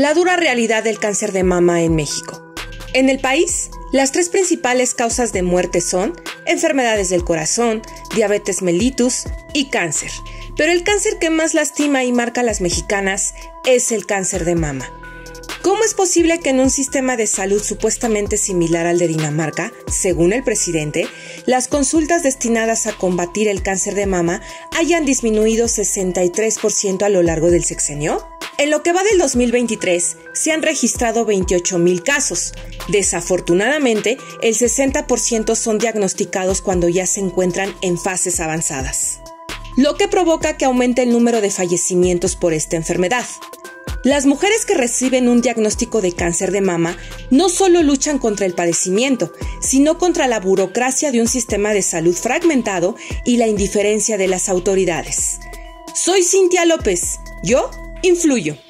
la dura realidad del cáncer de mama en México. En el país, las tres principales causas de muerte son enfermedades del corazón, diabetes mellitus y cáncer. Pero el cáncer que más lastima y marca a las mexicanas es el cáncer de mama. ¿Cómo es posible que en un sistema de salud supuestamente similar al de Dinamarca, según el presidente, las consultas destinadas a combatir el cáncer de mama hayan disminuido 63% a lo largo del sexenio? En lo que va del 2023, se han registrado 28,000 casos. Desafortunadamente, el 60% son diagnosticados cuando ya se encuentran en fases avanzadas, lo que provoca que aumente el número de fallecimientos por esta enfermedad. Las mujeres que reciben un diagnóstico de cáncer de mama no solo luchan contra el padecimiento, sino contra la burocracia de un sistema de salud fragmentado y la indiferencia de las autoridades. Soy Cintia López, yo influyo.